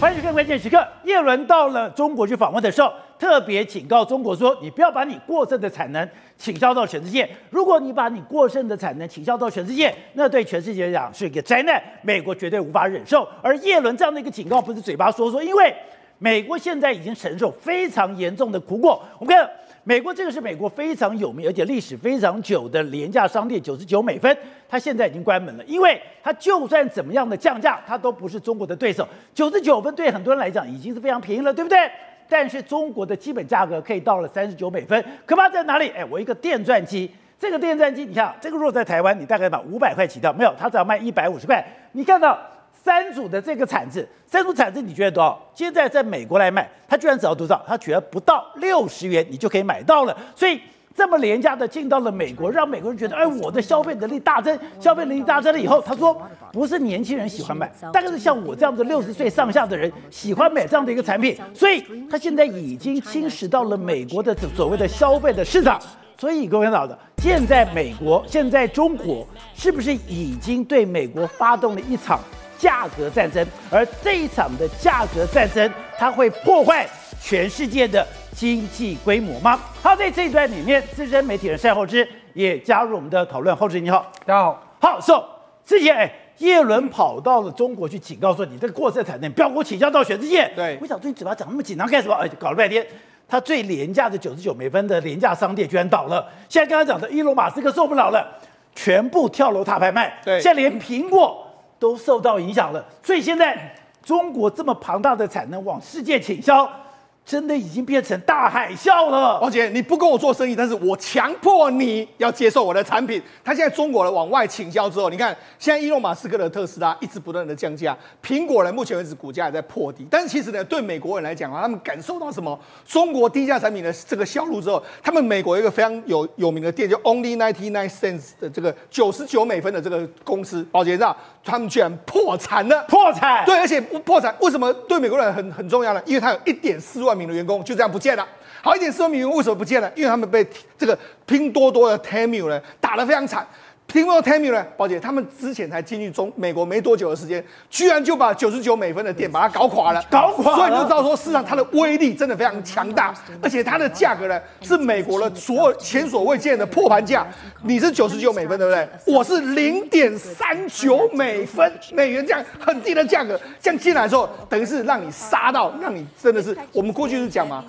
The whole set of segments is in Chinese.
欢迎收看《关键时刻》。叶伦到了中国去访问的时候，特别警告中国说：“你不要把你过剩的产能倾销到全世界。如果你把你过剩的产能倾销到全世界，那对全世界来讲是一个灾难，美国绝对无法忍受。”而叶伦这样的一个警告，不是嘴巴说说，因为美国现在已经承受非常严重的苦果。我们看到美国这个是美国非常有名而且历史非常久的廉价商店99美分。它现在已经关门了，因为它就算怎么样的降价，它都不是中国的对手。99分对很多人来讲已经是非常便宜了，对不对？但是中国的基本价格可以到了39美分，可怕在哪里？哎，我一个电钻机，这个电钻机，你看这个如果在台湾，你大概把500块起跳，没有，它只要卖150块。你看到三组的这个铲子，三组铲子你觉得多少？现在在美国来卖，它居然只要多少？它居然不到60元，你就可以买到了。所以这么廉价的进到了美国，让美国人觉得，哎，我的消费能力大增，消费能力大增了以后，他说不是年轻人喜欢买，大概是像我这样的60岁上下的人喜欢买这样的一个产品，所以他现在已经侵蚀到了美国的所谓的消费的市场。所以各位看到的，现在美国，现在中国是不是已经对美国发动了一场价格战争？而这一场的价格战争，它会破坏全世界的经济规模吗？好，在这一段里面，资深媒体人单厚之也加入我们的讨论。厚之，你好。大家好。好，之前叶伦跑到了中国去警告说，你这个过剩产能不要给我倾销到全世界。对，我想最近嘴巴讲那么紧张干什么？搞了半天，他最廉价的99美分的廉价商店居然倒了。现在刚刚讲的伊隆马斯克受不了了，全部跳楼大拍卖。对，现在连苹果都受到影响了，所以现在中国这么庞大的产能往世界倾销，真的已经变成大海啸了。王姐，你不跟我做生意，但是我强迫你要接受我的产品。他现在中国人往外倾销之后，你看现在伊隆马斯克的特斯拉一直不断的降价，苹果呢目前为止股价也在破底。但是其实呢，对美国人来讲啊，他们感受到什么？中国低价产品的这个销路之后，他们美国有一个非常有名的店，叫 Only 99 Cents 的这个99美分的这个公司，宝杰知道。他们居然破产了！破产，对，而且破产为什么对美国人很重要呢？因为他有1.4万名的员工就这样不见了。好，1.4万名员工为什么不见了？因为他们被这个拼多多的 Temu 呢打得非常惨。拼多多 Temu 呢，宝姐他们之前才进去美国没多久的时间，居然就把99美分的店把它搞垮了，搞垮了。所以你就知道说，市场它的威力真的非常强大，而且它的价格呢是美国的所有前所未见的破盘价。你是99美分对不对？我是0.39美分美元这样很低的价格，这样进来的时候，等于是让你杀到，让你真的是我们过去是讲嘛，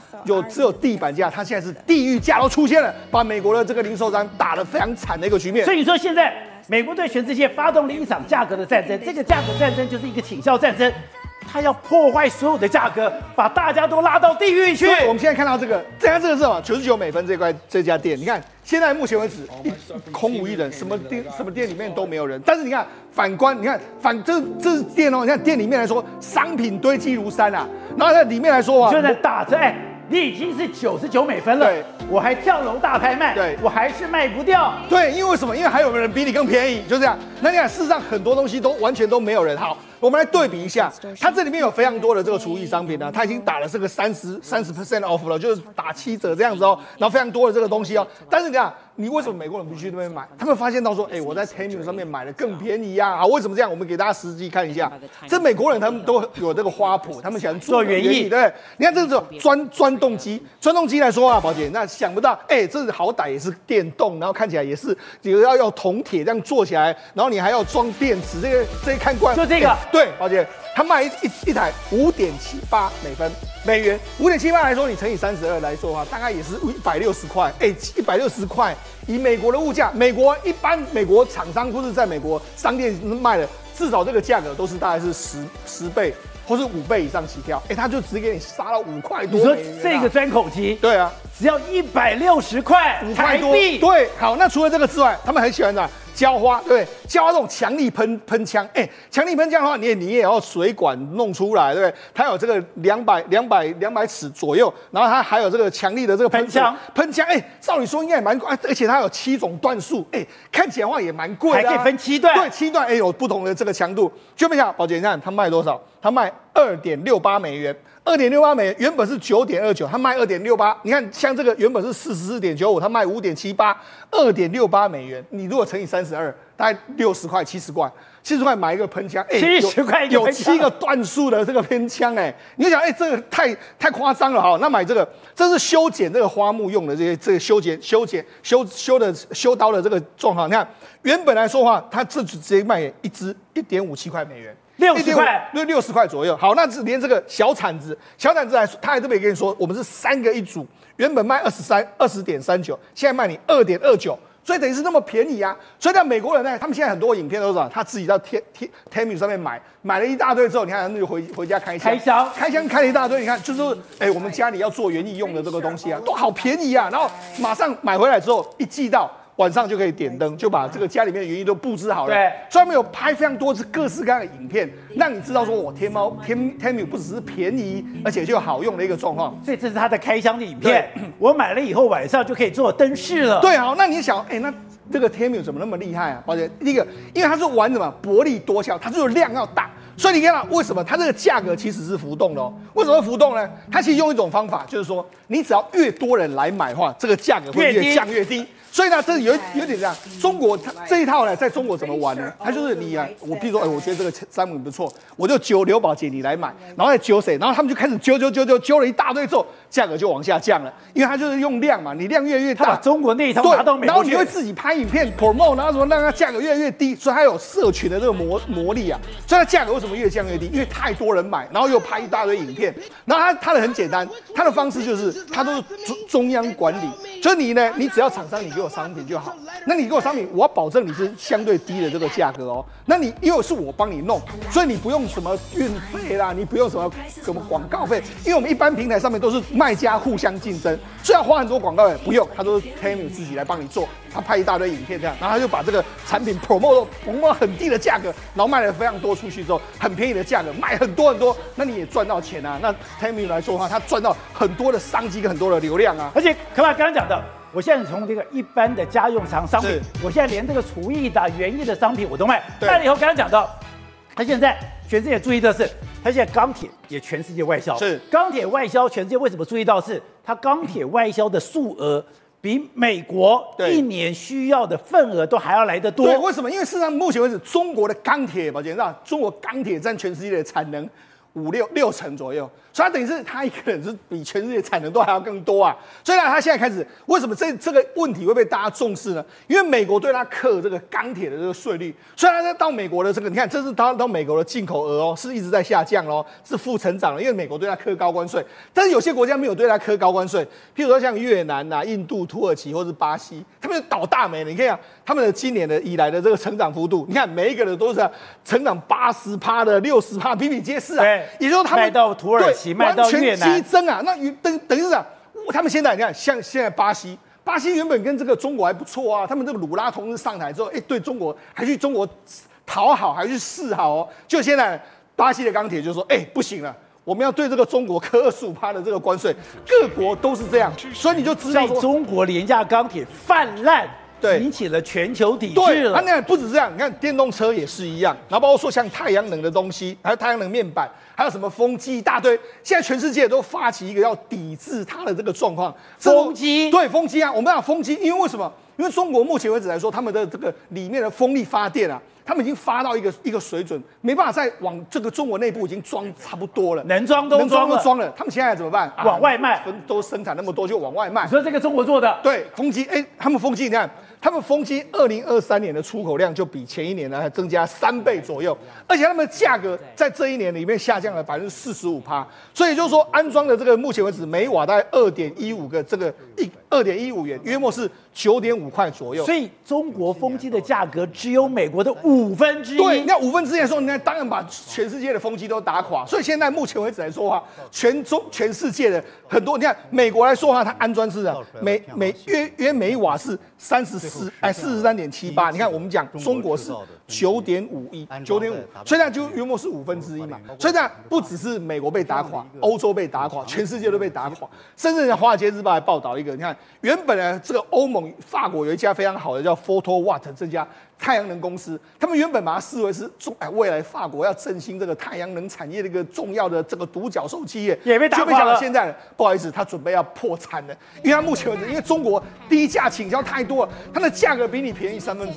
只有地板价，它现在是地狱价都出现了，把美国的这个零售商打得非常惨的一个局面。所以你说现在美国对全世界发动了一场价格的战争，这个价格战争就是一个倾销战争，它要破坏所有的价格，把大家都拉到地狱去。对，我们现在看到这个是什么？99美分这家店，你看现在目前为止空无一人，什么店里面都没有人。但是你看反观，你看这店哦，你看店里面来说，商品堆积如山啊，然后在里面来说啊，就在打着你已经是99美分了，我还跳楼大拍卖，对，我还是卖不掉。对，因为什么？因为还有人比你更便宜，就这样。那你看，事实上很多东西都完全都没有人。好，我们来对比一下，它这里面有非常多的这个厨艺商品呢，它已经打了这个30% off 了，就是打7折这样子哦。然后非常多的这个东西哦，但是你看，你为什么美国人不去那边买？他们发现到说，哎，我在 Temu 上面买的更便宜啊！啊，为什么这样？我们给大家实际看一下，这美国人他们都有这个花圃，他们喜欢做园艺，对不对？你看这种钻动机来说啊，宝姐，那想不到，哎，这好歹也是电动，然后看起来也是要用铜铁这样做起来，然后你还要装电池，这一看惯，就这个，对，宝姐，他卖一台5.78美分美元，5.78来说，你乘以32来说的话，大概也是160块，哎，160块。以美国的物价，美国一般美国厂商或是在美国商店卖的，至少这个价格都是大概是10倍或是5倍以上起跳。哎，他就只给你杀了5块多。你说这个钻孔机，对啊，只要160块台币。对，好，那除了这个之外，他们很喜欢的浇花，对，浇花这种强力喷枪，哎，强力喷枪的话，你也要水管弄出来，对不对？它有这个200尺左右，然后它还有这个强力的这个喷枪，哎，照理说应该也蛮贵，而且它有7种段数，哎，看起来的话也蛮贵的，还可以分7段，对，7段，哎，有不同的这个强度。就问一下，宝姐，你看它卖多少？它卖2.68美元。2.68美元原本是9.29，他卖2.68。你看，像这个原本是44.95，他卖5.78，2.68美元。你如果乘以32，大概60块、70块。70块买一个喷枪，70块有7个段数的这个喷枪，你就想，这个太夸张了哈。那买这个，这是修剪这个花木用的这个修刀的这个状况。你看，原本来说话，它这直接卖一支$1.57美元。 60块，60块左右。好，那连这个小铲子来说，他还特别跟你说，我们是3个一组，原本卖20.39，现在卖你2.29，所以等于是那么便宜啊。所以在美国人呢，他们现在很多影片都是啊，他自己到 Temu 上面买了一大堆之后，你看他们就回家开箱开了一大堆，你看就是我们家里要做园艺用的这个东西啊，都好便宜啊。然后马上买回来之后，一寄到。 晚上就可以点灯，就把这个家里面的园艺都布置好了。对，专门有拍非常多次各式各样的影片，让你知道说，我Temu 不只是便宜，而且就好用的一个状况。所以这是它的开箱的影片，我买了以后晚上就可以做灯饰了。对，好，那你想，那这个 Temu 怎么那么厉害啊？而且第一个，因为它是玩什么薄利多销，它就是量要大。 所以你看到为什么它这个价格其实是浮动的哦？为什么浮动呢？它其实用一种方法，就是说你只要越多人来买的话，这个价格会越降越低。所以呢，这有点这样。中国它这一套呢，在中国怎么玩呢？它就是你啊，我譬如说，我觉得这个350不错，我就揪刘宝姐你来买，然后再揪谁，然后他们就开始揪了一大堆之后，价格就往下降了，因为它就是用量嘛，你量越大，中国那一套拿到美国去，然后你会自己拍影片 promote， 然后让它价格越来越低，所以它有社群的这个魔力啊，所以它价格为什么 越降越低，因为太多人买，然后又拍一大堆影片，然后它的很简单，它的方式就是它都是中央管理，所以你呢，你只要厂商你给我商品就好，那你给我商品，我要保证你是相对低的这个价格哦。那你因为是我帮你弄，所以你不用什么运费啦，你不用什么广告费，因为我们一般平台上面都是卖家互相竞争，所以要花很多广告费，不用，它都是 Temu 自己来帮你做，他拍一大堆影片这样，然后他就把这个产品 promote 很低的价格，然后卖了非常多出去之后。 很便宜的价格买很多，那你也赚到钱啊！那 Temu 来说的话，他赚到很多的商机跟很多的流量啊！而且，可把刚刚讲的，我现在从这个一般的家用商品，我现在连这个厨艺的、园艺的商品我都卖。卖了以后，刚刚讲到，他现在全世界注意的是，他现在钢铁也全世界外销。是钢铁外销，全世界为什么注意到是它钢铁外销的数额？ 比美国一年需要的份额都还要来得多。对，为什么？因为事实上，目前为止，中国的钢铁，宝姐知道，中国钢铁占全世界的产能六成左右，所以它等于是它一个人是比全世界产能都还要更多啊。所以呢，它现在开始，为什么这个问题会被大家重视呢？因为美国对它课这个钢铁的这个税率，所以它到美国的这个，你看，这是它到美国的进口额哦，是一直在下降哦，是负成长了，因为美国对它课高关税。但是有些国家没有对它课高关税，譬如说像越南啊、印度、土耳其或是巴西，他们就倒大霉了。你看啊，他们的今年的以来的这个成长幅度，你看每一个人都是成长80%的、60%，比比皆是啊。 也就是他们卖到土耳其，卖到越南，完全激增啊！那等于是啊，他们现在你看，像现在巴西原本跟这个中国还不错啊，他们这个鲁拉同志上台之后，对中国还去中国讨好，还去示好哦。就现在巴西的钢铁就说，不行了。 我们要对这个中国课25%的这个关税，各国都是这样，所以你就知道说中国廉价钢铁泛滥。 对，引起了全球抵制了。那不止这样，你看电动车也是一样，然后包括说像太阳能的东西，还有太阳能面板，还有什么风机一大堆。现在全世界都发起一个要抵制它的这个状况。风机对风机啊，我们讲风机，因为为什么？因为中国目前为止来说，他们的这个里面的风力发电啊，他们已经发到一个水准，没办法再往这个中国内部已经装差不多了，能装都装了。他们现在怎么办？往外卖，都生产那么多就往外卖。你说这个中国做的？对，风机，他们风机你看。 他们风机2023年的出口量就比前一年呢还增加3倍左右，而且他们的价格在这一年里面下降了45%，所以就是说安装的这个目前为止每瓦大概2.15个这个2.15元，约莫是9.5块左右。所以中国风机的价格只有美国的1/5。对，那1/5的时候，你看当然把全世界的风机都打垮。所以现在目前为止来说话，全世界的很多，你看美国来说话，它安装是每瓦是43.78，你看我们讲中国是9.51，9.5，所以那就约莫是1/5嘛。所以那不只是美国被打垮，欧洲被打垮，全世界都被打垮。甚至《华尔街日报》还报道一个，你看原本呢这个欧盟法国有一家非常好的叫 Photowatt 这家太阳能公司，他们原本把它视为是未来法国要振兴这个太阳能产业的一个重要的这个独角兽企业，也被打垮了。现在不好意思，他准备要破产了，因为他目前为止因为中国低价倾销太多了。 它的价格比你便宜1/3，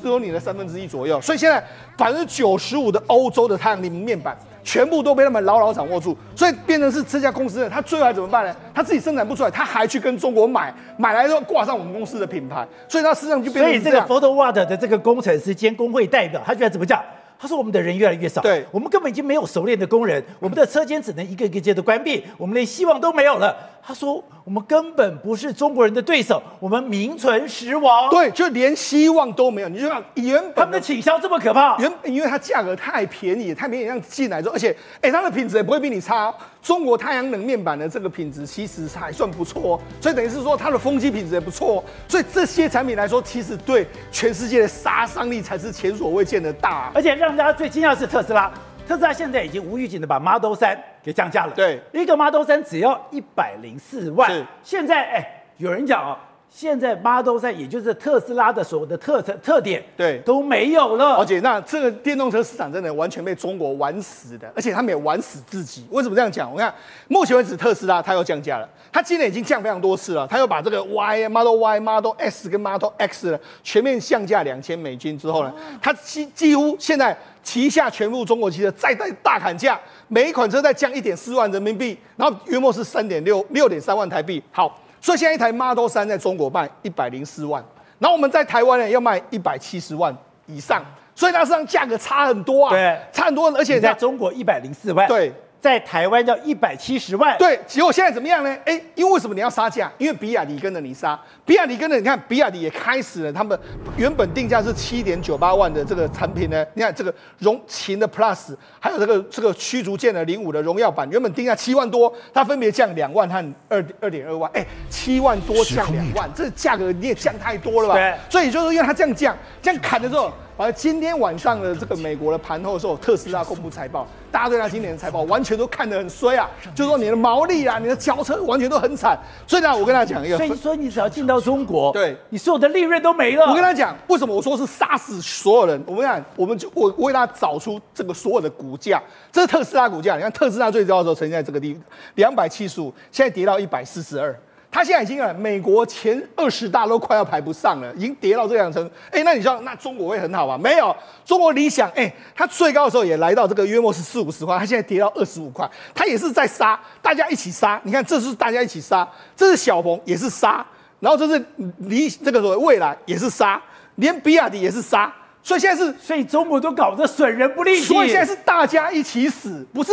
只有你的1/3左右。右。所以现在95%的欧洲的太阳能面板全部都被他们牢牢掌握住，所以变成是这家公司呢，它最后还怎么办呢？它自己生产不出来，它还去跟中国买，买来之后挂上我们公司的品牌，所以它实际上就变成这样。所以这个 Photowatt 的这个工程师兼工会代表，他居然怎么讲？ 他说：“我们的人越来越少，对我们根本已经没有熟练的工人，我们的车间只能一个一个接着关闭，我们连希望都没有了。”他说：“我们根本不是中国人的对手，我们名存实亡。”对，就连希望都没有。你就看原本他们的倾销这么可怕，因为它价格太便宜，这样进来之后，而且它的品质也不会比你差哦。中国太阳能面板的这个品质其实还算不错哦，所以等于是说它的风机品质也不错哦。所以这些产品来说，其实对全世界的杀伤力才是前所未见的大，而且让大家最惊讶的是特斯拉，现在已经无预警的把 Model 3给降价了。对，一个 Model 3只要104万。现在有人讲哦，现在 Model 3也就是特斯拉的所有的特点，对，都没有了。而且那这个电动车市场真的完全被中国玩死的，而且他们也玩死自己。为什么这样讲？我看目前为止特斯拉它又降价了，它今年已经降非常多次了，它又把这个 Model Y、Model S 跟 Model X 呢全面降价$2000之后呢，它几乎现在。 旗下全部中国汽车再大砍价，每一款车再降1.4万人民币，然后约莫是6.3万台币。好，所以现在一台 Model 3在中国卖104万，然后我们在台湾呢要卖170万以上，所以它实际上价格差很多啊，对，差很多，而且在中国104万，对。 在台湾要170万，对，结果现在怎么样呢？因为什么你要杀价？因为比亚迪跟着你杀，你看比亚迪也开始了，他们原本定价是7.98万的这个产品呢，你看这个荣擎的 Plus， 还有这个驱逐舰的05的荣耀版，原本定价7万多，它分别降2万和2.2万，7万多降2万，这价格你也降太多了吧？对，所以就是因为它这样砍的时候。 而今天晚上的这个美国的盘后的时候，特斯拉公布财报，大家对他今年的财报完全都看得很衰啊，就是说你的毛利啊，你的交车完全都很惨。所以呢，我跟大家讲一个，所以说你只要进到中国，对，你所有的利润都没了。我跟他讲，为什么我说是杀死所有人？我们看，我为大家找出这个所有的股价，这是特斯拉股价。你看特斯拉最高的时候曾经在这个地275，现在跌到142。 它现在已经啊，美国前20大都快要排不上了，已经跌到这样程度。那你知道那中国会很好吗？没有，中国理想它最高的时候也来到这个约莫是40-50块，它现在跌到25块，它也是在杀，大家一起杀。你看，这是大家一起杀，这是小鹏也是杀，然后这是这个所谓蔚来也是杀，连比亚迪也是杀。 所以现在是，所以中国都搞得损人不利己。所以现在是大家一起死，不是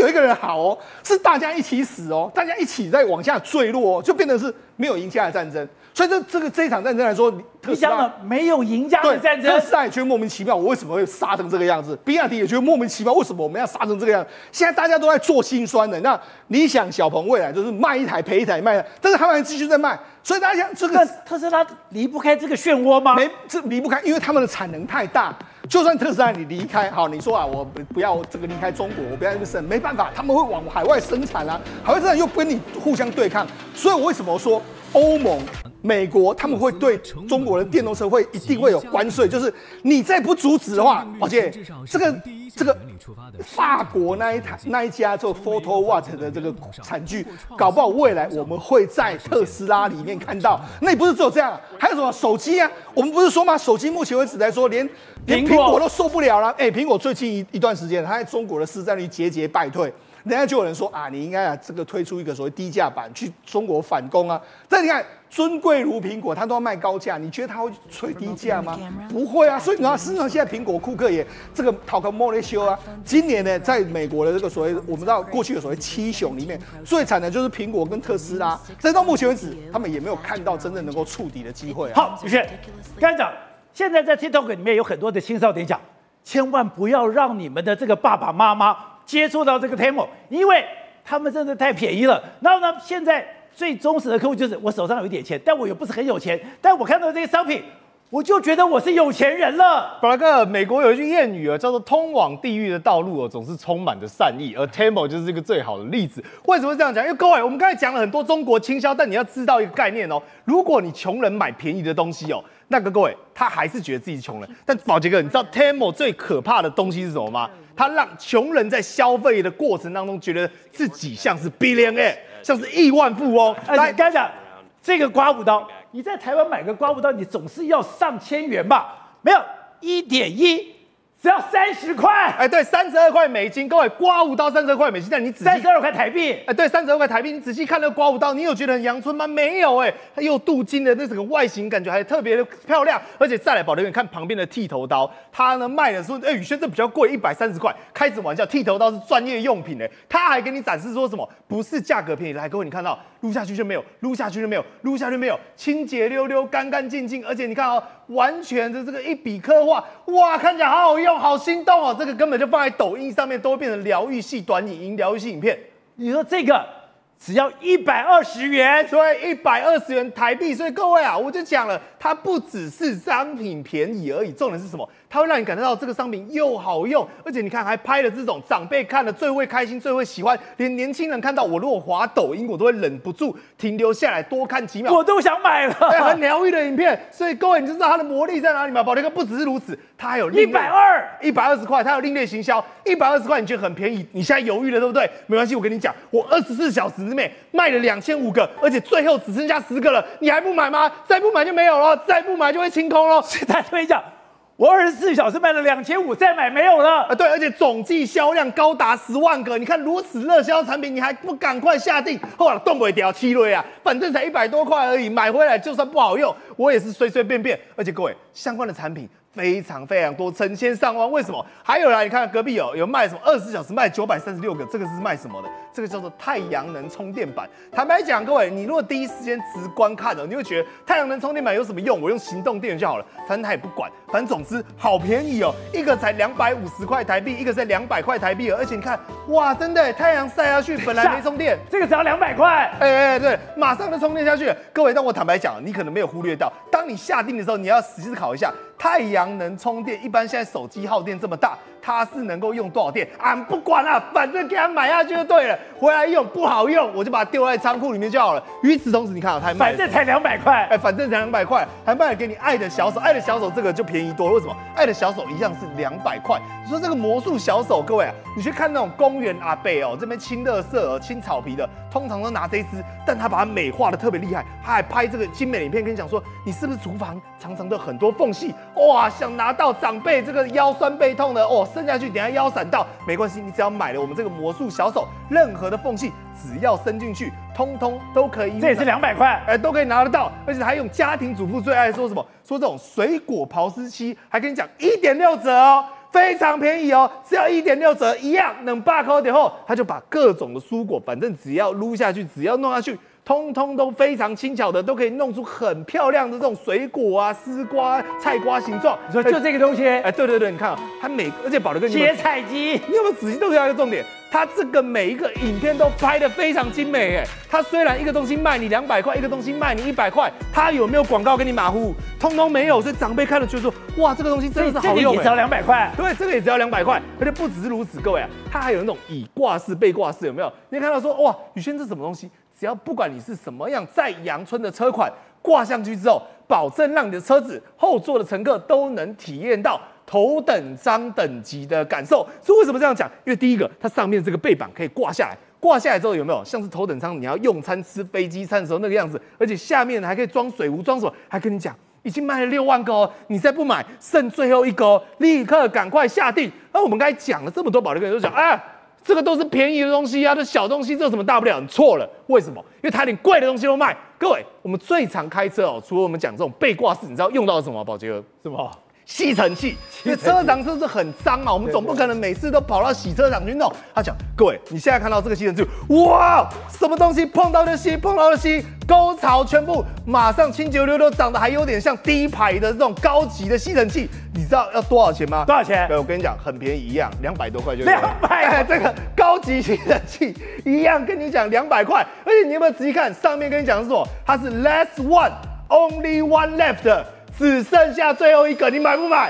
有一个人好哦，是大家一起死哦，大家一起在往下坠落哦，就变成是没有赢家的战争。所以这一场战争来说，你想了没有赢家的战争，特斯拉也觉得莫名其妙，我为什么会杀成这个样子？比亚迪也觉得莫名其妙，为什么我们要杀成这个样子？现在大家都在做心酸的。那你想，小鹏未来就是卖一台赔一台，卖一台，但是他们还继续在卖。 所以大家想，这个特斯拉离不开这个漩涡吗？这离不开，因为他们的产能太大。就算特斯拉你离开，好，你说啊，我不要这个离开中国，我不要这个生，没办法，他们会往海外生产啊，海外生产又跟你互相对抗。所以我为什么说欧盟、美国他们会对中国的电动车一定会有关税？就是你再不阻止的话，而且这个法国那一家做 Photowatt 的这个产具，搞不好未来我们会在特斯拉里面看到。那也不是只有这样、啊，还有什么手机啊？我们不是说吗？手机目前为止来说，连苹果都受不了了。苹果最近一段时间，它在中国的市占率节节败退。 人家就有人说啊，你应该这个推出一个所谓低价版去中国反攻啊。但你看，尊贵如苹果，它都要卖高价，你觉得它会吹低价吗？不会啊。所以你知道，事实上现在苹果库克也这个讨个莫雷修啊。今年呢，在美国的这个所谓我们知道过去的所谓7雄里面，最惨的就是苹果跟特斯拉。但到目前为止，他们也没有看到真正能够触底的机会啊。好，就是刚才讲，现在在 TikTok 里面有很多的青少年讲，千万不要让你们的这个爸爸妈妈。 接触到这个 Temu， 因为他们真的太便宜了。然后呢，现在最忠实的客户就是我手上有一点钱，但我又不是很有钱，但我看到这些商品，我就觉得我是有钱人了。布拉克，美国有一句谚语叫做“通往地狱的道路总是充满着善意”，而 Temu 就是一个最好的例子。为什么这样讲？因为各位，我们刚才讲了很多中国倾销，但你要知道一个概念哦，如果你穷人买便宜的东西哦。 那个各位，他还是觉得自己穷人。但宝杰哥，你知道 Temu 最可怕的东西是什么吗？他让穷人在消费的过程当中，觉得自己像是 billionaire， 像是亿万富翁。来，刚才讲这个刮胡刀，你在台湾买个刮胡刀，你总是要上千元吧？没有。1.1，只要30块。哎，对，32块美金，各位刮胡刀32块美金，但你仔细32块台币。哎，对，32块台币，你仔细看那刮胡刀，你有觉得很阳春吗？没有，哎，它又镀金的，那整个外形感觉还特别的漂亮，而且再来保留，你看旁边的剃头刀，它呢卖的说，哎，宇轩这比较贵，130块，开什么玩笑？剃头刀是专业用品，哎，它还给你展示说什么？不是价格便宜，来，各位你看到。 撸下去就没有，撸下去就没有，撸下去没有，清洁溜溜、干干净净，而且你看哦，完全的这个一笔刻画，哇，看起来好好用，好心动哦！这个根本就放在抖音上面都会变成疗愈系短影音、疗愈系影片。你说这个只要120元，对，120元台币。所以各位啊，我就讲了，它不只是商品便宜而已，重点是什么？ 它会让你感觉到这个商品又好用，而且你看还拍了这种长辈看了最会开心、最会喜欢，连年轻人看到我如果滑抖音，我都会忍不住停留下来多看几秒，我都想买了。对，很疗愈的影片，所以各位你就知道它的魔力在哪里嘛。宝杰哥不只是如此，它还有120块，它有另类行销，120块你觉得很便宜，你现在犹豫了对不对？没关系，我跟你讲，我24小时之内卖了2500个，而且最后只剩下10个了，你还不买吗？再不买就没有了，再不买就会清空喽。现在跟你讲。 我24小时卖了2500，再买没有了啊！对，而且总计销量高达10万个。你看如此热销产品，你还不赶快下定？后来动不掉700啊，反正才100多块而已，买回来就算不好用，我也是随随便便。而且各位，相关的产品非常多，成千上万。为什么？还有啦，你看隔壁有卖什么24小时卖936个，这个是卖什么的？这个叫做太阳能充电板。坦白讲，各位，你如果第一时间直观看哦，你会觉得太阳能充电板有什么用？我用行动电源就好了，反正他也不管，反正总。 好便宜哦，一个才250块台币，一个才200块台币，而且你看，哇，真的，太阳晒下去本来没充电，这个只要200块，对，马上就充电下去了。各位，但我坦白讲，你可能没有忽略到，当你下定的时候，你要思考一下，太阳能充电一般现在手机耗电这么大，它是能够用多少电？俺不管了，反正给它买下去就对了，回来用不好用，我就把它丢在仓库里面就好了。与此同时，你看啊，它卖，反正才200块，哎，反正才200块，还卖给你爱的小手，爱的小手这个就便宜多了。 为什么爱的小手一样是200块？你说这个魔术小手，各位啊，你去看那种公园阿伯哦，这边清垃圾、清草皮的，通常都拿这一支，但他把它美化的特别厉害，他还拍这个精美的影片，跟你讲说，你是不是厨房常常都有很多缝隙？哇，想拿到长辈这个腰酸背痛的哦，伸下去等下腰闪到，没关系，你只要买了我们这个魔术小手，任何的缝隙只要伸进去，通通都可以。这也是200块，哎，都可以拿得到，而且还用家庭主妇最爱说什么？ 说这种水果刨丝机，还跟你讲1.6折哦，非常便宜哦，只要1.6折，一样能8扣点后，他就把各种的蔬果，反正只要撸下去，只要弄下去，通通都非常轻巧的，都可以弄出很漂亮的这种水果啊、丝瓜、菜瓜形状。你说就这个东西？哎，对，你看啊，它每而且保留跟切菜机，你有没有仔细注意到一个重点？ 它这个每一个影片都拍得非常精美，哎，它虽然一个东西卖你200块，一个东西卖你100块，它有没有广告给你马虎？通通没有，所以长辈看了就说，哇，这个东西真的是好用，只要200块，对，这个也只要200块，而且不只是如此，各位啊，它还有那种以挂式、背挂式，有没有？你看到说，哇，宇轩这什么东西？只要不管你是什么样再阳春的车款，挂上去之后，保证让你的车子后座的乘客都能体验到。 头等舱等级的感受，所以为什么这样讲？因为第一个，它上面这个背板可以挂下来，挂下来之后有没有像是头等舱你要用餐吃飞机餐的时候那个样子？而且下面还可以装水壶、装什么？还跟你讲，已经卖了6万个哦，你再不买，剩最后一个哦，立刻赶快下定。那我们刚才讲了这么多，保利哥就讲啊，这个都是便宜的东西啊，这小东西这有什么大不了？你错了，为什么？因为它连贵的东西都卖。各位，我们最常开车哦，除了我们讲这种背挂式，你知道用到什么吗？宝杰哥，什么？ 吸尘器，因为车厂是不是很脏嘛？我们总不可能每次都跑到洗车场去弄。他讲，各位，你现在看到这个吸尘器，哇，什么东西碰到就吸，碰到就吸，沟槽全部马上清洁溜溜，长得还有点像低排的这种高级的吸尘器。你知道要多少钱吗？多少钱？对，我跟你讲，很便宜，一样200多块就。200、哎，这个高级吸尘器一样跟你讲200块，而且你有没有仔细看上面跟你讲是什么？它是 last one, only one left。 只剩下最后一个，你买不买？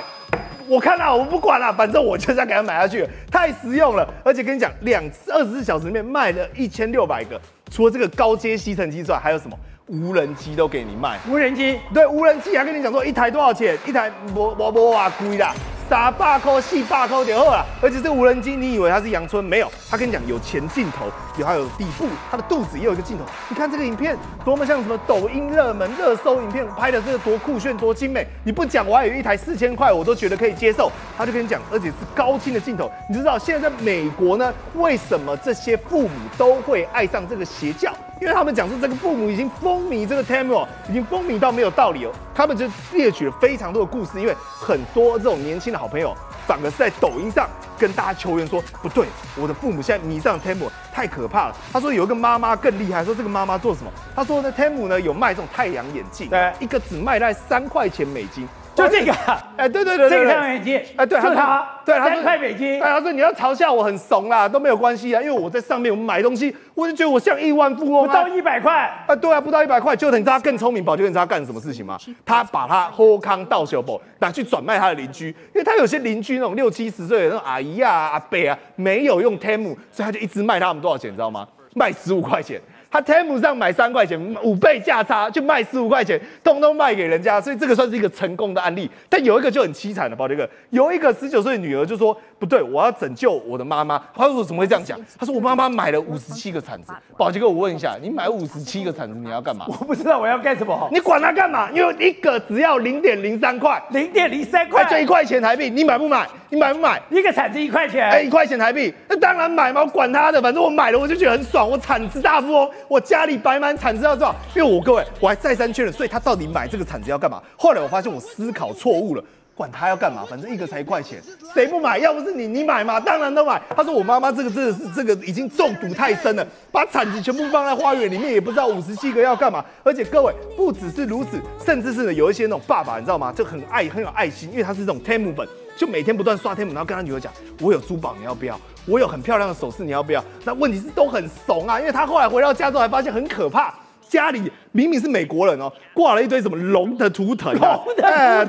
我看了，我不管了，反正我就是要给他买下去，太实用了。而且跟你讲，24小时里面卖了1600个，除了这个高阶吸尘机之外，还有什么？ 无人机都给你卖，无人机对无人机还跟你讲说一台多少钱？一台没啊贵啦，打罢扣、细罢扣就好了。而且这无人机，你以为它是阳春？没有，它跟你讲有前镜头，还有底部，它的肚子也有一个镜头。你看这个影片多么像什么抖音热门热搜影片拍的，这个多酷炫、多精美。你不讲，我还有一台4000块，我都觉得可以接受。他就跟你讲，而且是高清的镜头。你知道现在在美国呢，为什么这些父母都会爱上这个邪教？ 因为他们讲说这个父母已经风靡这个 Temu， 已经风靡到没有道理哦。他们就列举了非常多的故事，因为很多这种年轻的好朋友，反而是在抖音上跟大家求援说，不对，我的父母现在迷上 Temu 太可怕了。他说有一个妈妈更厉害，说这个妈妈做什么？他说呢 Temu 呢有卖这种太阳眼镜，对，一个只卖在$3美金。 就这个，哎，对对对，这个3美金，哎，对，就他，对，他3美金，哎，他说你要嘲笑我很怂啦，都没有关系啊，因为我在上面我们买东西，我就觉得我像亿万富翁，不到100块，哎，对啊，不到100块，就等你知道他更聪明，宝就跟你知道他干什么事情吗？他把他后康到小宝拿去转卖他的邻居，因为他有些邻居那种60、70岁的那种阿姨啊、阿伯啊，没有用 Temu， 所以他就一直卖他们多少钱，你知道吗？卖15块钱。 他 Temu 上买3块钱，5倍价差就卖15块钱，通通卖给人家，所以这个算是一个成功的案例。但有一个就很凄惨了，宝杰哥，有一个19岁的女儿就说不对，我要拯救我的妈妈。她说我怎么会这样讲？她说我妈妈买了57个铲子。宝杰哥，我问一下，你买57个铲子你要干嘛？我不知道我要干什么。你管它干嘛？因为一个只要0.03块，0.03块就1块钱台币，你买不买？你买不买？一个铲子1块钱，哎，1块钱台币，那当然买嘛，我管他的，反正我买了我就觉得很爽，我铲子大富翁。 我家里摆满铲子要多少？因为我各位，我还再三确认，所以他到底买这个铲子要干嘛？后来我发现我思考错误了，管他要干嘛，反正一个才1块钱，谁不买？要不是你，你买嘛，当然都买。他说我妈妈这个真的是已经中毒太深了，把铲子全部放在花园里面，也不知道57个要干嘛。而且各位不只是如此，甚至是有一些那种爸爸，你知道吗？就很有爱心，因为他是这种 Temu 粉，就每天不断刷 Temu， 然后跟他女儿讲，我有珠宝，你要不要？ 我有很漂亮的首饰，你要不要？那问题是都很怂啊，因为他后来回到家之后，还发现很可怕，家里明明是美国人哦，挂了一堆什么龙的图腾啊，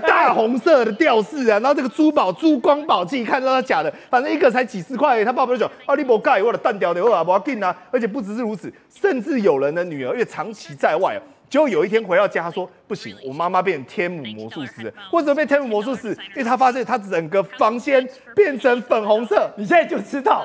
大红色的吊饰啊，然后这个珠光宝气，看到他假的，反正一个才几十块，他爸爸就讲啊，你不盖我的蛋掉的，我不要进啊。而且不只是如此，甚至有人的女儿，因为长期在外。 结果有一天回到家，他说不行，我妈妈变成Temu魔术师了。为什么变Temu魔术师？因为他发现他整个房间变成粉红色。你现在就知道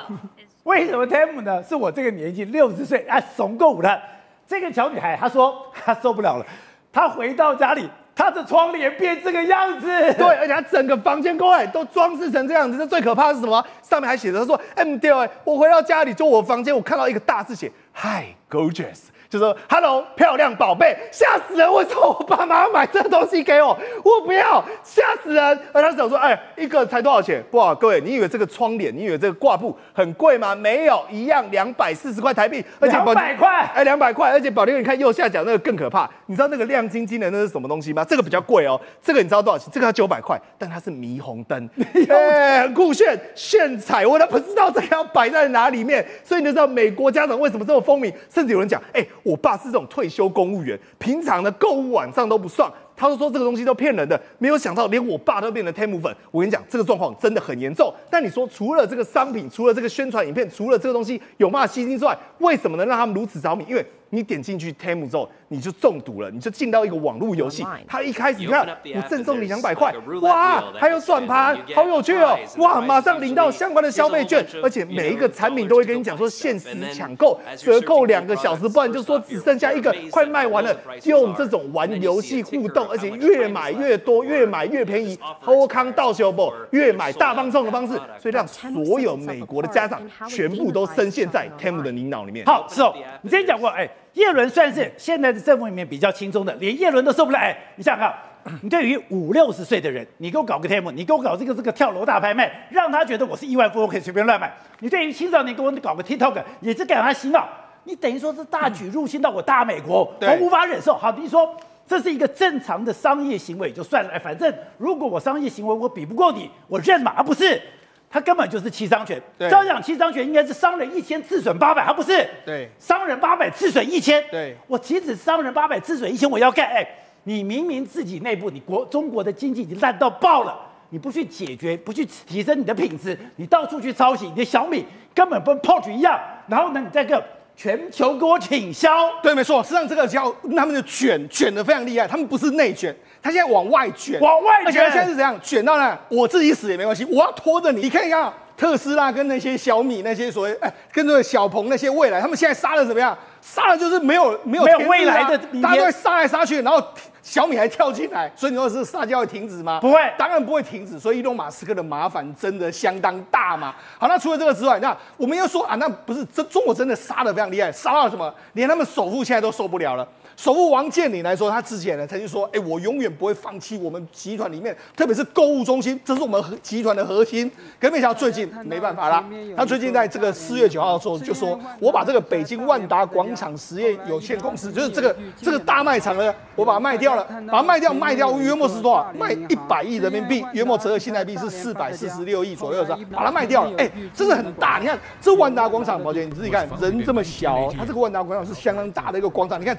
为什么Temu呢？是我这个年纪60岁啊，怂够了。这个小女孩她说她受不了了，她回到家里。 他的窗帘变这个样子，对，而且他整个房间各位都装饰成这样子。这最可怕的是什么？上面还写着，他说：“哎，不对，我回到家里，就我房间，我看到一个大字写 ‘Hi Gorgeous’， 就说 ‘Hello 漂亮宝贝’，吓死人！为什么我爸妈要买这东西给我？我不要，吓死人！而他想说，哎，一个才多少钱？不好，各位，你以为这个窗帘，你以为这个挂布很贵吗？没有，一样240块台币，而且200块，哎，200块，而且宝杰哥，你看右下角那个更可怕，你知道那个亮晶晶的那是什么东西吗？ 这个比较贵哦，这个你知道多少钱？这个要900块，但它是霓虹灯，很酷炫炫彩，我都不知道这个要摆在哪里面，所以你就知道美国家长为什么这么风靡，甚至有人讲，哎，我爸是这种退休公务员，平常的购物晚上都不算。 他就说这个东西都骗人的，没有想到连我爸都变成 Temu 粉。我跟你讲，这个状况真的很严重。但你说除了这个商品，除了这个宣传影片，除了这个东西有骂吸睛之外，为什么能让他们如此着迷？因为你点进去 Temu 之后，你就中毒了，你就进到一个网络游戏。他一开始你看，我赠送你200块，哇，还有转盘，好有趣哦，哇，马上领到相关的消费券，而且每一个产品都会跟你讲说限时抢购，折扣2个小时，不然就说只剩下一个，快卖完了。用这种玩游戏互动。 而且越买越多，越买越便宜，欧康到手不？越买大放送的方式，所以让所有美国的家长全部都深陷在 Temu 的泥淖里面。好，是哦，你之前讲过，哎，耶伦算是现在的政府里面比较轻松的，连耶伦都受不了。哎，你想想看。 你对于50、60岁的人，你给我搞个 Temu， 你给我搞这个跳楼大拍卖，让他觉得我是亿万富翁，可以随便乱买。你对于青少年给我搞个 TikTok， 也是给他洗脑。你等于说是大举入侵到我大美国，我无法忍受。好，比如说。 这是一个正常的商业行为，就算了。反正如果我商业行为我比不过你，我认嘛。而不是，他根本就是欺商权。照讲欺商权应该是商人1000自损800，他不是。对，商人800自损1000。对，我岂止商人800自损1000，我要干。哎，你明明自己内部你中国的经济已经烂到爆了，你不去解决，不去提升你的品质，你到处去抄袭，你的小米根本跟Porsche一样。然后呢，你再全球给我倾销。对，没错，实际上这个叫他们的卷的非常厉害，他们不是内卷。 他现在往外卷，而且他现在是怎样卷到呢？我自己死也没关系，我要拖着你。你看一看特斯拉跟那些小米那些所谓跟着小鹏那些未来，他们现在杀的怎么样？杀的就是没有未来的，大家都杀来杀去，然后小米还跳进来，所以你说是撒娇会停止吗？不会，当然不会停止。所以伊隆马斯克的麻烦真的相当大嘛。好，那除了这个之外，那我们又说啊，那不是中国真的杀的非常厉害，杀到什么？连他们首富现在都受不了了。 首富王健林来说，他之前呢曾经说：“哎、我永远不会放弃我们集团里面，特别是购物中心，这是我们集团的核心。”可没想到最近没办法啦，他最近在这个4月9号的时候就说：“我把这个北京万达广场实业有限公司，就是这个大卖场呢，我把它卖掉了，把它卖掉，约莫是多少？卖100亿人民币，约莫折合新台币是446亿左右，是吧？把它卖掉了，真的很大。你看这万达广场，宝姐你自己看，人这么小、它这个万达广场是相当大的一个广场，你看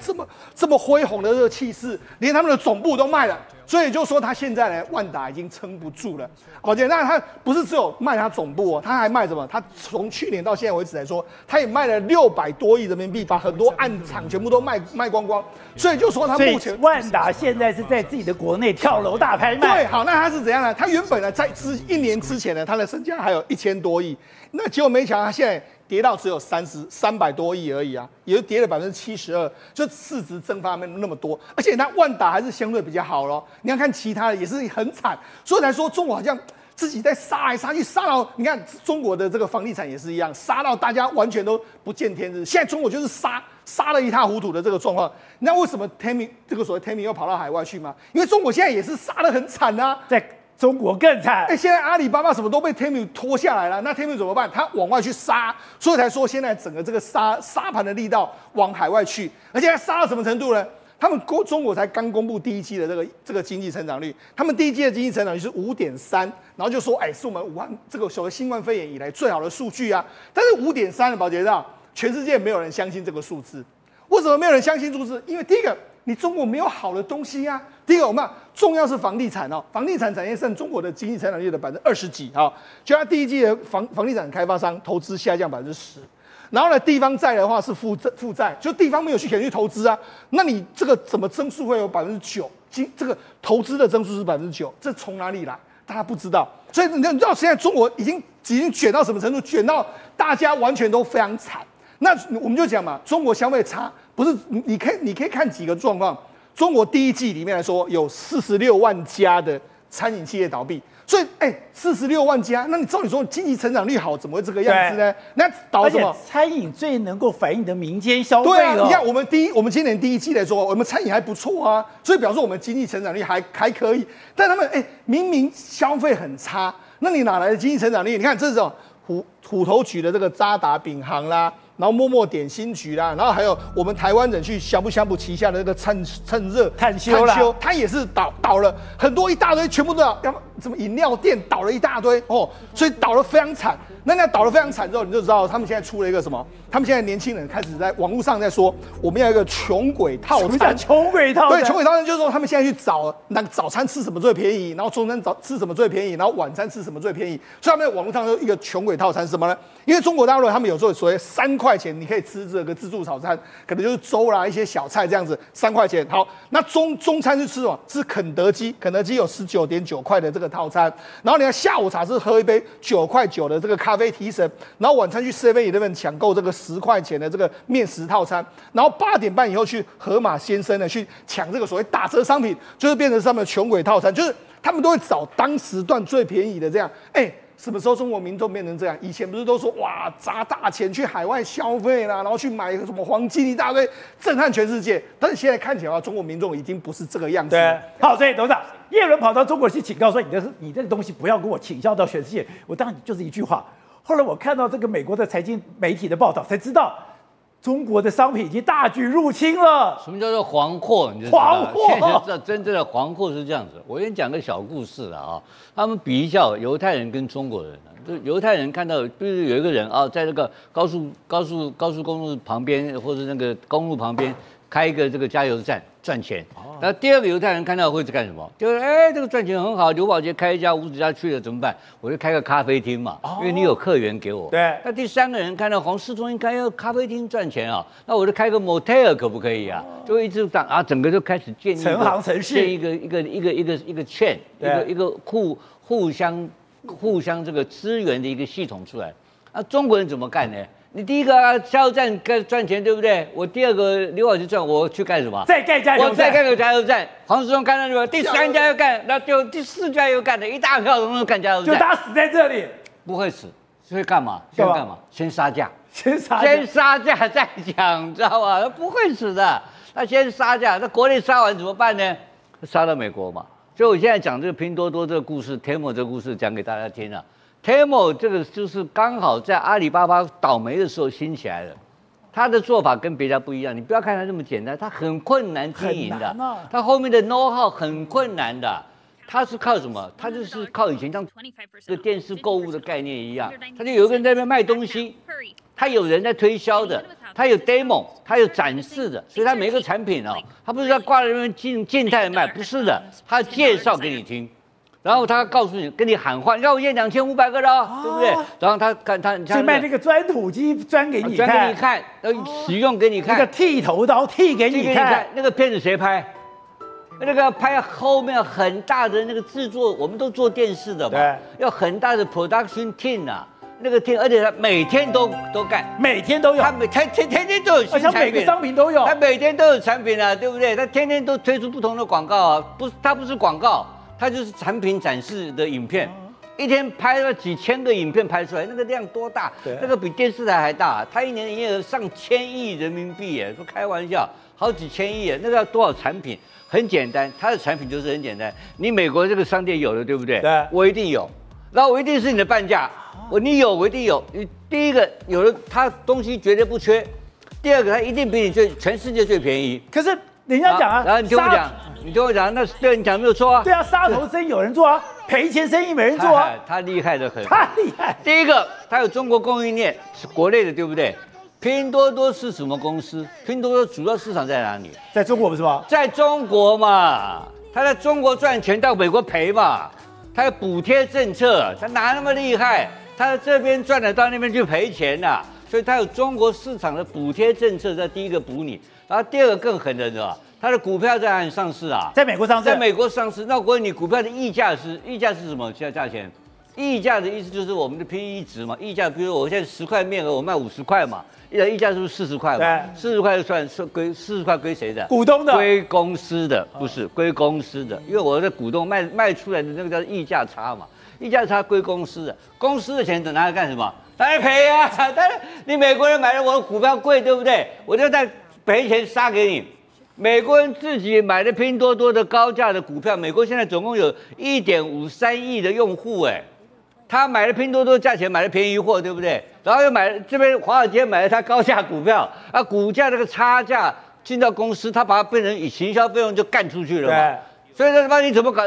这么恢宏的这个气势，连他们的总部都卖了，所以就说他现在呢，万达已经撑不住了。宝姐，那他不是只有卖他总部哦，他还卖什么？他从去年到现在为止来说，他也卖了600多亿人民币，把很多暗场全部都卖光光。所以就说他目前万达现在是在自己的国内跳楼大拍卖。对，好，那他是怎样呢？他原本呢，在1年之前呢，他的身价还有1000多亿，那结果没想到他现在。 跌到只有300多亿而已啊，也就跌了72%，就市值蒸发那么多。而且它万达还是相对比较好咯，你要看其他的也是很惨，所以来说中国好像自己在杀来杀去，杀到你看中国的这个房地产也是一样，杀到大家完全都不见天日。现在中国就是杀得一塌糊涂的这个状况，那为什么 Temu 这个所谓 Temu 又跑到海外去吗？因为中国现在也是杀得很惨啊，在。 中国更惨！现在阿里巴巴什么都被 Temu 拖下来了，那 Temu 怎么办？他往外去杀，所以才说现在整个这个杀盘的力道往海外去，而且他杀到什么程度呢？他们中国才刚公布第一季的这个经济成长率，他们第一季的经济成长率是5.3， 然后就说是我们武汉这个所谓新冠肺炎以来最好的数据啊。但是5.3的，宝杰知道，全世界没有人相信这个数字。为什么没有人相信数字？因为第一个。 你中国没有好的东西啊！第一个，我们重要是房地产哦，房地产产业占中国的经济成长率的20%几啊。就它第一季的房地产开发商投资下降10%，然后呢，地方债的话是负债，就地方没有去肯去投资啊。那你这个怎么增速会有9%？这个投资的增速是9%，这从哪里来？大家不知道。所以你知道现在中国已经卷到什么程度？卷到大家完全都非常惨。那我们就讲嘛，中国消费差。 不是，你可以看几个状况。中国第一季里面来说，有46万家的餐饮企业倒闭，所以46万家，那你照理说经济成长率好，怎么会这个样子呢？那倒什么？餐饮最能够反映你的民间消费了。对啊，你看我们今年第一季来说，我们餐饮还不错啊，所以表示我们经济成长率还可以。但他们明明消费很差，那你哪来的经济成长率？你看这种虎头局的这个渣打饼行啦。 然后陌陌点心局啦，然后还有我们台湾人去呷哺旗下的那个趁热探休，它也是倒了很多一大堆，全部都要什么饮料店倒了一大堆哦，所以倒了非常惨。那倒了非常惨之后，你就知道他们现在出了一个什么？他们现在年轻人开始在网络上在说，我们要一个穷鬼套餐。什么叫穷鬼套餐？对，穷鬼套餐就是说他们现在去找早餐吃什么最便宜，然后中餐吃什么最便宜，然后晚餐吃什么最便宜。所以他们在网络上有一个穷鬼套餐是什么呢？因为中国大陆他们有时候所谓3块钱你可以吃这个自助早餐，可能就是粥啦一些小菜这样子，3块钱。好，那中餐是吃什么？是肯德基有19.9块的这个套餐。然后你看下午茶是喝一杯9.9块的这个咖啡提神，然后晚餐去 7-Eleven 抢购这个10块钱的这个面食套餐，然后8点半以后去河马先生呢去抢这个所谓打折商品，就是变成他们的穷鬼套餐，就是他们都会找当时段最便宜的这样，什么时候中国民众变成这样？以前不是都说哇砸大钱去海外消费啦，然后去买什么黄金一大堆，震撼全世界。但是现在看起来，中国民众已经不是这个样子了。对，好，所以董事长，叶伦跑到中国去警告说你这个东西不要跟我倾销到全世界。我当然就是一句话。后来我看到这个美国的财经媒体的报道，才知道。 中国的商品已经大举入侵了。什么叫做黄祸？你就黄祸，现在知道真正的黄祸是这样子。我跟你讲个小故事啊，他们比较犹太人跟中国人，就犹太人看到，比如有一个人啊，在那个高速公路旁边，或者那个公路旁边。开一个这个加油站赚钱。那第二个犹太人看到会是干什么？就是这个赚钱很好，刘宝杰开一家五指家去了怎么办？我就开个咖啡厅嘛，因为你有客源给我。对。那第三个人看到黄世忠应该要咖啡厅赚钱啊，那我就开个 motel 可不可以啊？就一直涨啊，整个就开始建立成行成市，建一个圈，一个互相这个资源的一个系统出来。那中国人怎么干呢？你第一个加油站赚钱，对不对？我第二个刘老师赚，我去干什么？再盖加油站，我再盖个加油站。黄世忠干了什么？第三家又干，那就第四家又干了，一大票人都干加油站。就他死在这里，不会死，会干嘛？先干嘛？先杀价，先杀价再讲，知道吧？不会死的，他先杀价。那国内杀完怎么办呢？杀到美国嘛。所以我现在讲这个拼多多这个故事 ，Temu 这个故事讲给大家听啊。Temu 这个就是刚好在阿里巴巴倒霉的时候兴起来的，他的做法跟别家不一样。你不要看他这么简单，他很困难经营的，他后面的 know how 很困难的。他是靠什么？他就是靠以前像这个电视购物的概念一样，他就有一个人在那边卖东西，他有人在推销的，他有 demo， 他有展示的，所以他每一个产品哦，他不是在挂在那边静态卖，不是的，他介绍给你听。然后他告诉你，跟你喊话，让我验2500个了，对不对？然后他看他，去卖那个钻土机，钻给你看，钻给你看，使用给你看，那个剃头刀剃给你看。那个片子谁拍？那个拍后面很大的那个制作，我们都做电视的嘛，要很大的 production team 啊，那个 team， 而且他每天都干，每天都有，他天天都有新产品，每个商品都有，他每天都有产品啊，对不对？他天天都推出不同的广告啊，他不是广告。它就是产品展示的影片，一天拍了几千个影片拍出来，那个量多大？那个比电视台还大。它一年营业额上1,000亿人民币耶，说开玩笑，好几千亿耶，那个要多少产品？很简单，它的产品就是很简单。你美国这个商店有的，对不对？对，我一定有，然后我一定是你的半价，你有我一定有。第一个有了它东西绝对不缺，第二个它一定比你全世界最便宜。可是人家讲啊，然后你听我讲。你跟我讲，那对你讲没有错啊。对啊，杀头生意有人做啊，赔钱生意没人做啊。他厉害的很，他厉害。第一个，他有中国供应链，是国内的，对不对？拼多多是什么公司？拼多多主要市场在哪里？在中国不是吗？在中国嘛，他在中国赚钱，到美国赔嘛。他有补贴政策，他哪那么厉害？他在这边赚了，到那边去赔钱呐、啊。所以他有中国市场的补贴政策，在第一个补你，然后第二个更狠的是吧？他的股票在哪里上市啊？在美国上市，在美国上市。那我问你，股票的溢价是什么？价钱？溢价的意思就是我们的 PE 值嘛。溢价，比如我现在10块面额，我卖50块嘛，溢价是不是40块嘛？40块算归40块归谁的？股东的。归公司的，不是归公司的，因为我的股东卖出来的那个叫溢价差嘛。溢价差归公司的，公司的钱等拿来干什么？拿来赔啊！当然，你美国人买了我的股票贵，对不对？我就在赔钱杀给你。美国人自己买的拼多多的高价的股票，美国现在总共有1.53亿的用户，哎，他买了拼多多价钱买了便宜货，对不对？然后又买这边华尔街买了他高价股票，啊，股价这个差价进到公司，他把它变成以行销费用就干出去了嘛。所以他妈你怎么搞？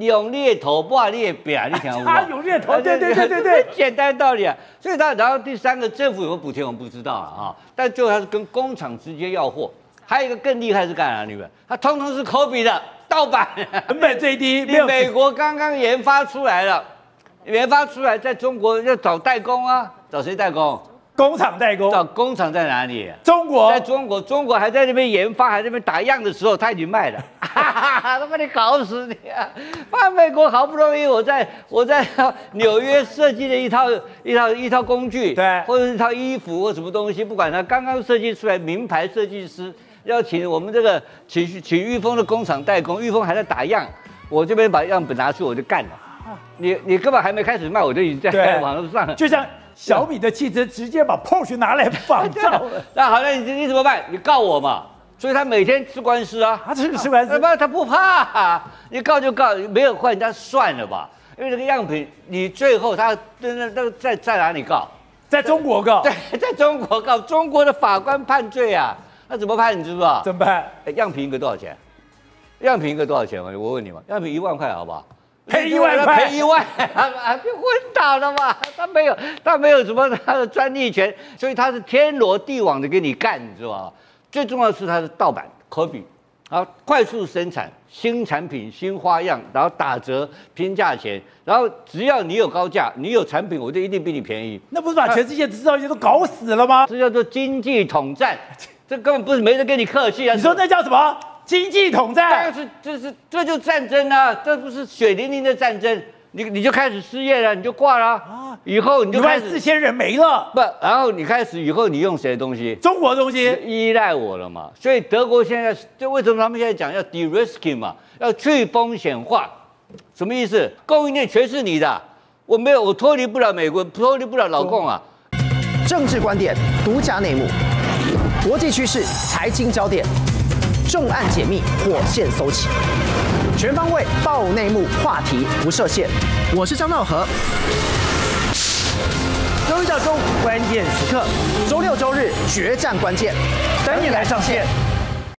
用猎头挂猎表，你想他用猎头，对，简单道理啊。所以他然后第三个，政府有没有补贴我们不知道啊，但最后他是跟工厂直接要货。还有一个更厉害是干啥？你们他通通是copy的盗版，成本最低。你美国刚刚研发出来了，研发出来在中国要找代工啊，找谁代工？工厂代工。找工厂在哪里？中国。在中国，中国还在那边研发，还在那边打样的时候，他已经卖了。他把你搞死你啊！把美国好不容易我在纽约设计了一套工具，对，或者是一套衣服或什么东西，不管他刚刚设计出来，名牌设计师要请我们这个请裕丰的工厂代工，裕丰还在打样，我这边把样本拿去我就干了。你根本还没开始卖，我就已经在网络上了。就像小米的汽车直接把 Porsche 拿来仿造。那好，那你怎么办？你告我嘛！所以他每天吃官司啊，他吃官司，他不怕、啊。你告就告，没有换人家算了吧，因为这个样品，你最后他那在哪里告？在中国告。对，在中国告，中国的法官判罪啊，那怎么判？你知不知道？怎么判？样品一个多少钱？样品一个多少钱？我问你嘛，样品1万块好不好？赔1万块，赔1万，啊，被昏倒了嘛！他没有什么他的专利权，所以他是天罗地网的给你干，你知道吗？最重要的是他是盗版，可比。然后快速生产新产品、新花样，然后打折、拼价钱，然后只要你有高价，你有产品，我就一定比你便宜。那不是把全世界制造业都搞死了吗？这叫做经济统战，这根本不是没得跟你客气啊！你说那叫什么？ 经济统战，但是这就战争啊！这不是血淋淋的战争，你就开始失业了，你就挂了啊！以后你就开始14000人没了，不，然后你开始以后你用谁的东西？中国的东西依赖我了嘛？所以德国现在就为什么他们现在讲要 de-risking 嘛，要去风险化，什么意思？供应链全是你的，我脱离不了美国，脱离不了老共啊！政治观点、独家内幕、国际趋势、财经焦点。 重案解密，火线搜起，全方位爆内幕，话题不设限。我是张道和。周一到周五关键时刻，周六周日决战关键，等你来上线。